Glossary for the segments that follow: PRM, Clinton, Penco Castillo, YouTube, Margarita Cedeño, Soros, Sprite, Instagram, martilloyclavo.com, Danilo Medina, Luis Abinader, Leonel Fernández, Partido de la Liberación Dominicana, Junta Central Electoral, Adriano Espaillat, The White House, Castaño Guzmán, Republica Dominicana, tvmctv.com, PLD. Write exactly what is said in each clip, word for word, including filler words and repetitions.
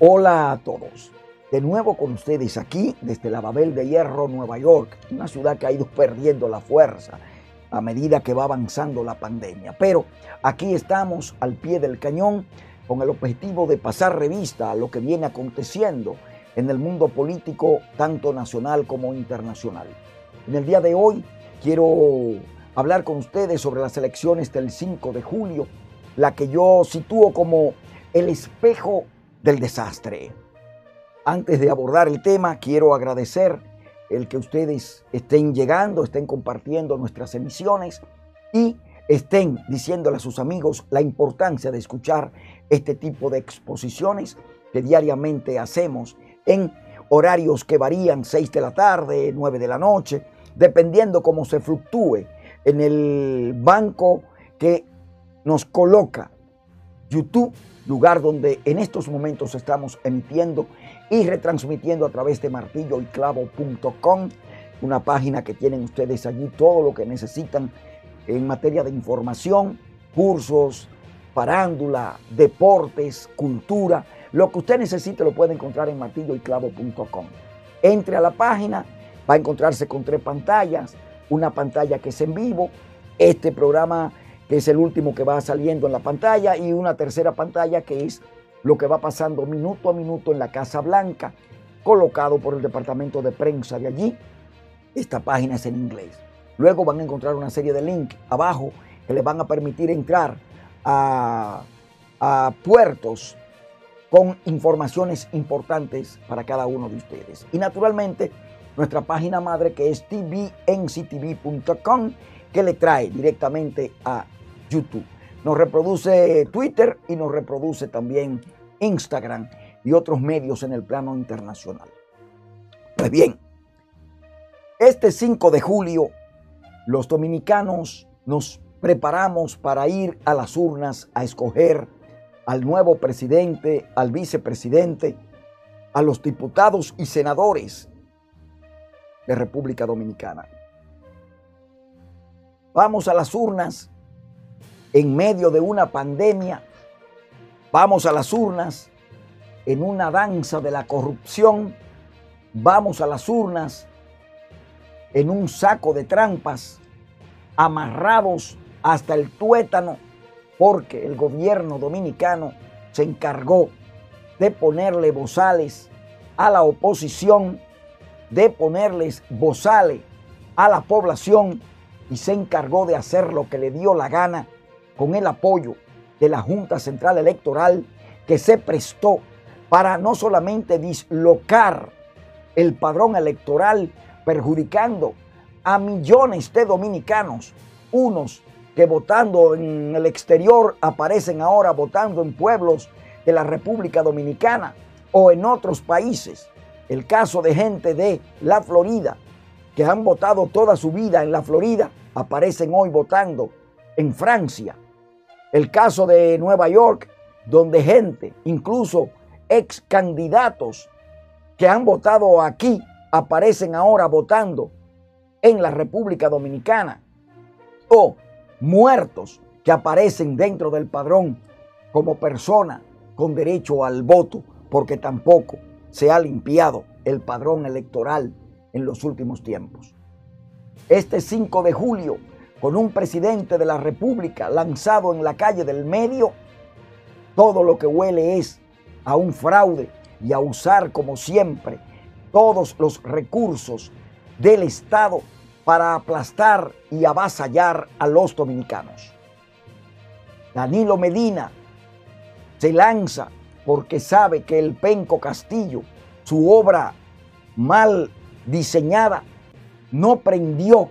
Hola a todos, de nuevo con ustedes aquí desde la Babel de Hierro, Nueva York, una ciudad que ha ido perdiendo la fuerza a medida que va avanzando la pandemia. Pero aquí estamos al pie del cañón con el objetivo de pasar revista a lo que viene aconteciendo en el mundo político, tanto nacional como internacional. En el día de hoy quiero hablar con ustedes sobre las elecciones del cinco de julio, la que yo sitúo como el espejo del desastre. Antes de abordar el tema, quiero agradecer el que ustedes estén llegando, estén compartiendo nuestras emisiones y estén diciéndole a sus amigos la importancia de escuchar este tipo de exposiciones que diariamente hacemos en horarios que varían, seis de la tarde, nueve de la noche, dependiendo cómo se fluctúe en el banco que nos coloca YouTube, lugar donde en estos momentos estamos emitiendo y retransmitiendo a través de martillo y clavo punto com, una página que tienen ustedes allí todo lo que necesitan en materia de información, cursos, farándula, deportes, cultura, lo que usted necesite lo puede encontrar en martillo y clavo punto com. Entre a la página, va a encontrarse con tres pantallas, una pantalla que es en vivo, este programa que es el último que va saliendo en la pantalla, y una tercera pantalla que es lo que va pasando minuto a minuto en la Casa Blanca, colocado por el departamento de prensa de allí. Esta página es en inglés. Luego van a encontrar una serie de links abajo que les van a permitir entrar a, a puertos con informaciones importantes para cada uno de ustedes. Y naturalmente, nuestra página madre, que es t v m c t v punto com, que le trae directamente a YouTube. Nos reproduce Twitter y nos reproduce también Instagram y otros medios en el plano internacional. Pues bien, este cinco de julio los dominicanos nos preparamos para ir a las urnas a escoger al nuevo presidente, al vicepresidente, a los diputados y senadores de República Dominicana. Vamos a las urnas en medio de una pandemia. Vamos a las urnas en una danza de la corrupción. Vamos a las urnas en un saco de trampas, amarrados hasta el tuétano, porque el gobierno dominicano se encargó de ponerle bozales a la oposición, de ponerles bozales a la población, y se encargó de hacer lo que le dio la gana con el apoyo de la Junta Central Electoral, que se prestó para no solamente dislocar el padrón electoral, perjudicando a millones de dominicanos, unos que votando en el exterior aparecen ahora votando en pueblos de la República Dominicana o en otros países. El caso de gente de la Florida, que han votado toda su vida en la Florida, aparecen hoy votando en Francia. El caso de Nueva York, donde gente, incluso ex candidatos que han votado aquí, aparecen ahora votando en la República Dominicana. O muertos que aparecen dentro del padrón como persona con derecho al voto, porque tampoco se ha limpiado el padrón electoral en los últimos tiempos. Este cinco de julio, con un presidente de la República lanzado en la calle del medio, todo lo que huele es a un fraude y a usar, como siempre, todos los recursos del Estado para aplastar y avasallar a los dominicanos. Danilo Medina se lanza porque sabe que el Penco Castillo, su obra mal diseñada, no prendió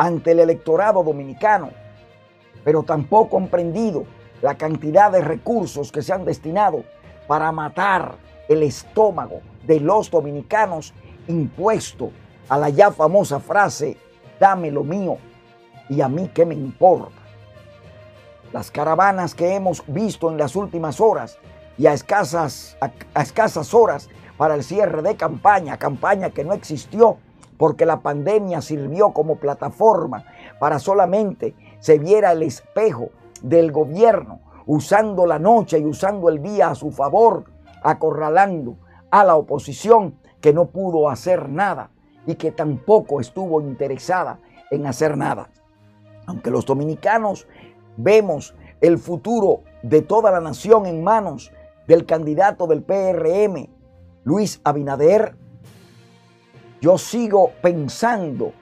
ante el electorado dominicano, pero tampoco han prendido la cantidad de recursos que se han destinado para matar el estómago de los dominicanos, impuesto a la ya famosa frase, dame lo mío y a mí qué me importa. Las caravanas que hemos visto en las últimas horas y a escasas, a, a escasas horas para el cierre de campaña, campaña que no existió porque la pandemia sirvió como plataforma para solamente se viera el espejo del gobierno usando la noche y usando el día a su favor acorralando a la oposición que no pudo hacer nada y que tampoco estuvo interesada en hacer nada. Aunque los dominicanos vemos el futuro de toda la nación en manos del candidato del P R M, Luis Abinader, yo sigo pensando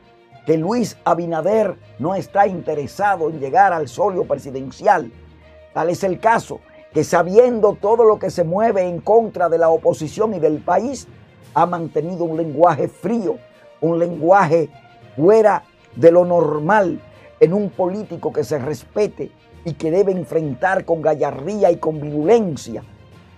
que Luis Abinader no está interesado en llegar al solio presidencial. Tal es el caso que, sabiendo todo lo que se mueve en contra de la oposición y del país, ha mantenido un lenguaje frío, un lenguaje fuera de lo normal en un político que se respete y que debe enfrentar con gallardía y con virulencia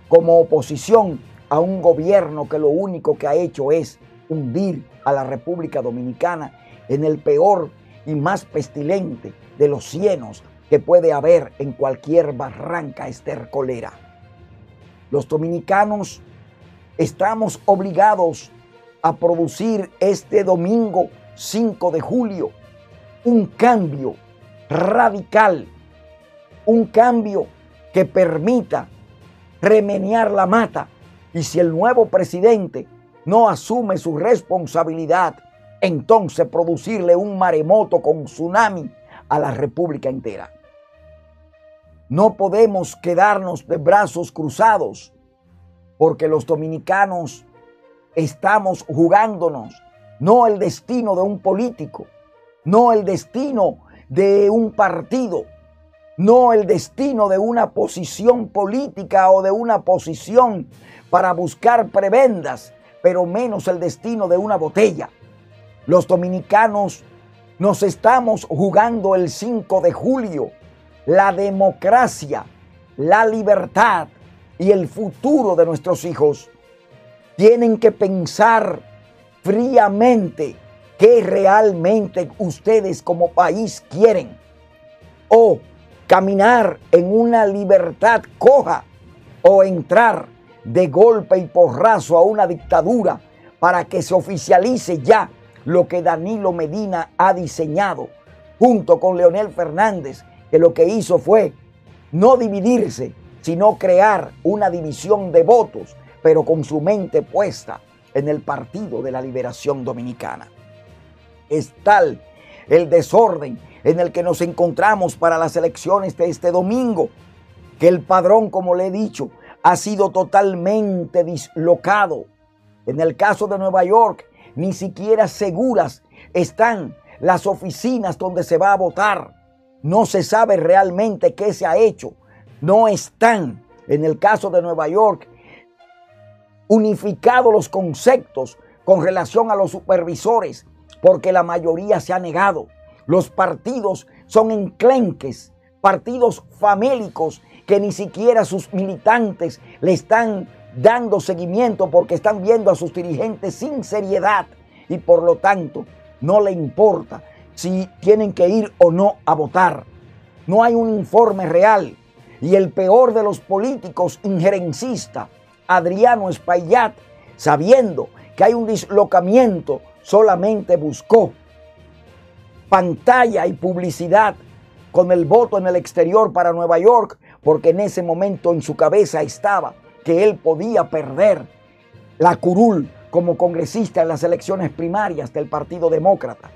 como oposición a un gobierno que lo único que ha hecho es hundir a la República Dominicana en el peor y más pestilente de los cienos que puede haber en cualquier barranca estercolera. Los dominicanos estamos obligados a producir este domingo cinco de julio un cambio radical, un cambio que permita remediar la mata, y si el nuevo presidente no asume su responsabilidad, entonces producirle un maremoto con tsunami a la República entera. No podemos quedarnos de brazos cruzados, porque los dominicanos estamos jugándonos no el destino de un político, no el destino de un partido, no el destino de una posición política o de una posición para buscar prebendas, pero menos el destino de una botella. Los dominicanos nos estamos jugando el cinco de julio la democracia, la libertad y el futuro de nuestros hijos. Tienen que pensar fríamente qué realmente ustedes como país quieren, o caminar en una libertad coja, o entrar de golpe y porrazo a una dictadura para que se oficialice ya lo que Danilo Medina ha diseñado junto con Leonel Fernández, que lo que hizo fue no dividirse, sino crear una división de votos, pero con su mente puesta en el Partido de la Liberación Dominicana. Es tal el desorden en el que nos encontramos para las elecciones de este domingo, que el padrón, como le he dicho, ha sido totalmente dislocado. En el caso de Nueva York, ni siquiera seguras están las oficinas donde se va a votar. No se sabe realmente qué se ha hecho. No están, en el caso de Nueva York, unificados los conceptos con relación a los supervisores, porque la mayoría se ha negado. Los partidos son enclenques, partidos famélicos que ni siquiera sus militantes le están dando seguimiento, porque están viendo a sus dirigentes sin seriedad y por lo tanto no le importa si tienen que ir o no a votar. No hay un informe real, y el peor de los políticos injerencista, Adriano Espaillat, sabiendo que hay un dislocamiento, solamente buscó pantalla y publicidad con el voto en el exterior para Nueva York, porque en ese momento en su cabeza estaba que él podía perder la curul como congresista en las elecciones primarias del Partido Demócrata.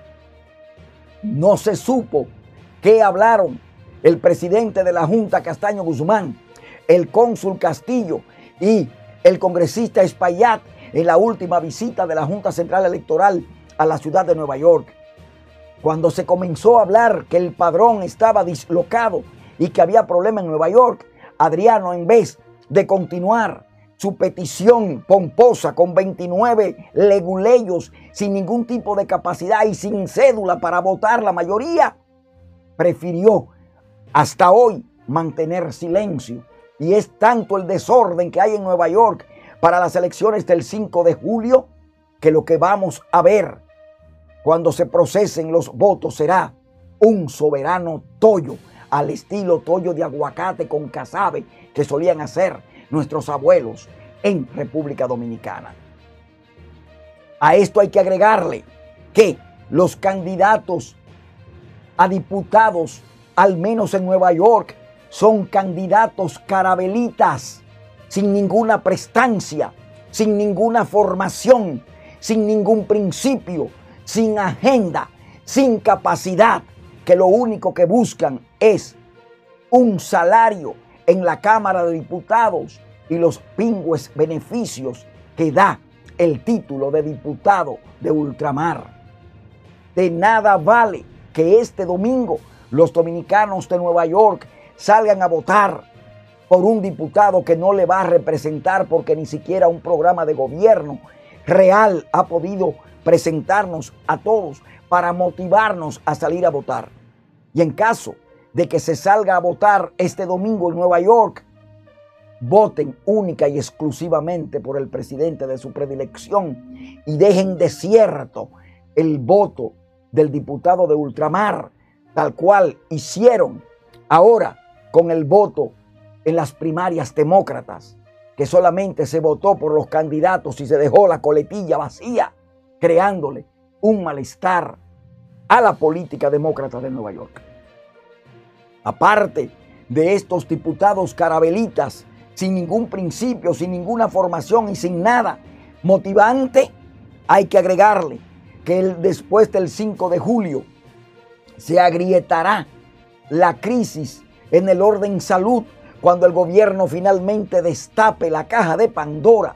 No se supo qué hablaron el presidente de la Junta, Castaño Guzmán, el cónsul Castillo y el congresista Espaillat en la última visita de la Junta Central Electoral a la ciudad de Nueva York. Cuando se comenzó a hablar que el padrón estaba dislocado y que había problema en Nueva York, Adriano, en vez de continuar su petición pomposa con veintinueve leguleyos sin ningún tipo de capacidad y sin cédula para votar la mayoría, prefirió hasta hoy mantener silencio. Y es tanto el desorden que hay en Nueva York para las elecciones del cinco de julio, que lo que vamos a ver cuando se procesen los votos será un soberano tollo, al estilo tollo de aguacate con casabe que solían hacer nuestros abuelos en República Dominicana. A esto hay que agregarle que los candidatos a diputados, al menos en Nueva York, son candidatos carabelitas, sin ninguna prestancia, sin ninguna formación, sin ningún principio, sin agenda, sin capacidad, que lo único que buscan es un salario en la Cámara de Diputados y los pingües beneficios que da el título de diputado de ultramar. De nada vale que este domingo los dominicanos de Nueva York salgan a votar por un diputado que no le va a representar, porque ni siquiera un programa de gobierno real ha podido presentarnos a todos para motivarnos a salir a votar. Y en caso de que se salga a votar este domingo en Nueva York, voten única y exclusivamente por el presidente de su predilección y dejen desierto el voto del diputado de ultramar, tal cual hicieron ahora con el voto en las primarias demócratas, que solamente se votó por los candidatos y se dejó la coletilla vacía, creándole un malestar a la política demócrata de Nueva York. Aparte de estos diputados carabelitas, sin ningún principio, sin ninguna formación y sin nada motivante, hay que agregarle que el, después del cinco de julio se agrietará la crisis en el orden salud cuando el gobierno finalmente destape la caja de Pandora,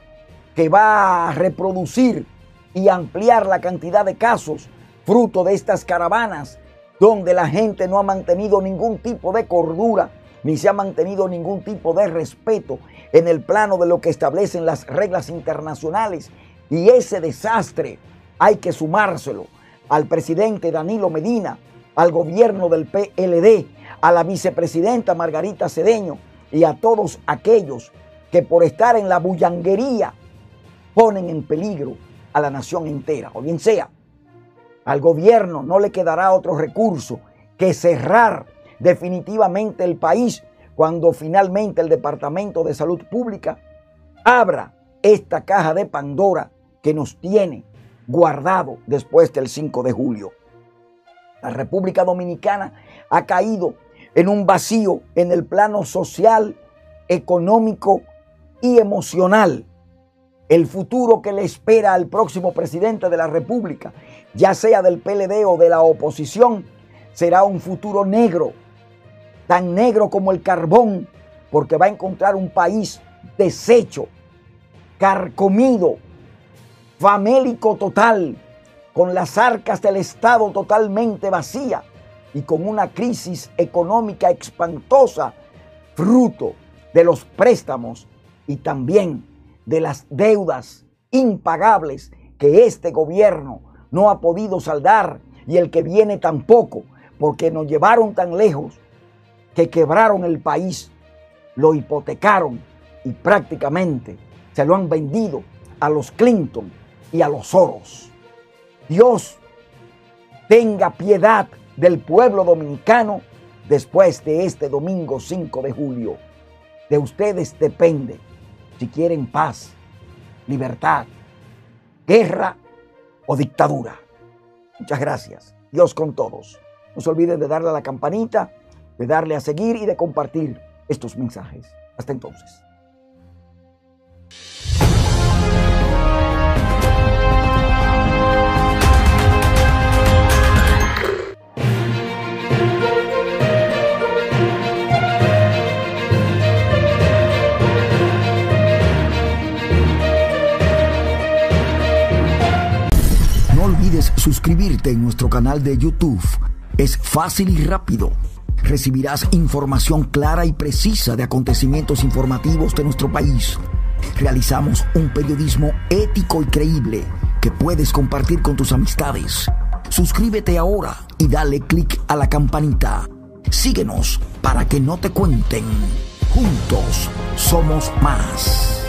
que va a reproducir y ampliar la cantidad de casos fruto de estas caravanas, donde la gente no ha mantenido ningún tipo de cordura, ni se ha mantenido ningún tipo de respeto en el plano de lo que establecen las reglas internacionales. Y ese desastre hay que sumárselo al presidente Danilo Medina, al gobierno del P L D, a la vicepresidenta Margarita Cedeño y a todos aquellos que por estar en la bullanguería ponen en peligro a la nación entera. O bien sea, al gobierno no le quedará otro recurso que cerrar definitivamente el país cuando finalmente el Departamento de Salud Pública abra esta caja de Pandora que nos tiene guardado después del cinco de julio. La República Dominicana ha caído en un vacío en el plano social, económico y emocional. El futuro que le espera al próximo presidente de la República, ya sea del P L D o de la oposición, será un futuro negro, tan negro como el carbón, porque va a encontrar un país deshecho, carcomido, famélico total, con las arcas del Estado totalmente vacía y con una crisis económica espantosa, fruto de los préstamos y también de las deudas impagables que este gobierno no ha podido saldar y el que viene tampoco, porque nos llevaron tan lejos que quebraron el país, lo hipotecaron y prácticamente se lo han vendido a los Clinton y a los Soros. Dios tenga piedad del pueblo dominicano después de este domingo cinco de julio. De ustedes depende si quieren paz, libertad, guerra o dictadura. Muchas gracias. Dios con todos. No se olviden de darle a la campanita, de darle a seguir y de compartir estos mensajes. Hasta entonces. Suscribirte en nuestro canal de YouTube. Es fácil y rápido. Recibirás información clara y precisa de acontecimientos informativos de nuestro país. Realizamos un periodismo ético y creíble que puedes compartir con tus amistades. Suscríbete ahora y dale clic a la campanita. Síguenos para que no te cuenten. Juntos somos más.